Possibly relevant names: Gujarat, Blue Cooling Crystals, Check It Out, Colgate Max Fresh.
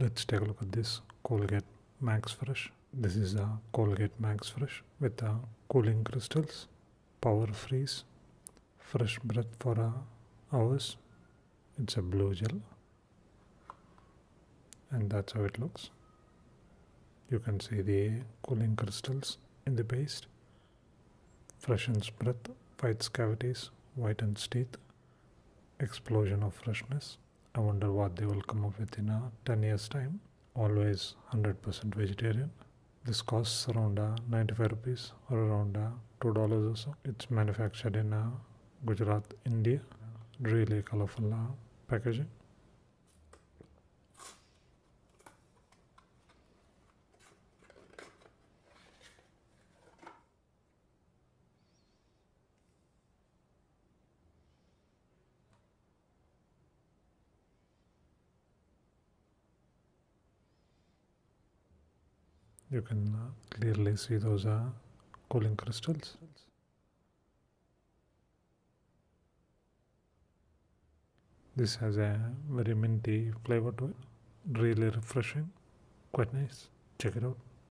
Let's take a look at this Colgate Max Fresh. This is a Colgate Max Fresh with cooling crystals, power freeze, fresh breath for hours. It's a blue gel, and that's how it looks. You can see the cooling crystals in the paste. Freshens breath, fights cavities, whitens teeth. Explosion of freshness. I wonder what they will come up with in 10 years time. Always 100% vegetarian. This costs around 95 rupees or around $2 or so. It's manufactured in Gujarat, India. Really colorful packaging. You can clearly see those cooling crystals. This has a very minty flavor to it. Really refreshing. Quite nice. Check it out.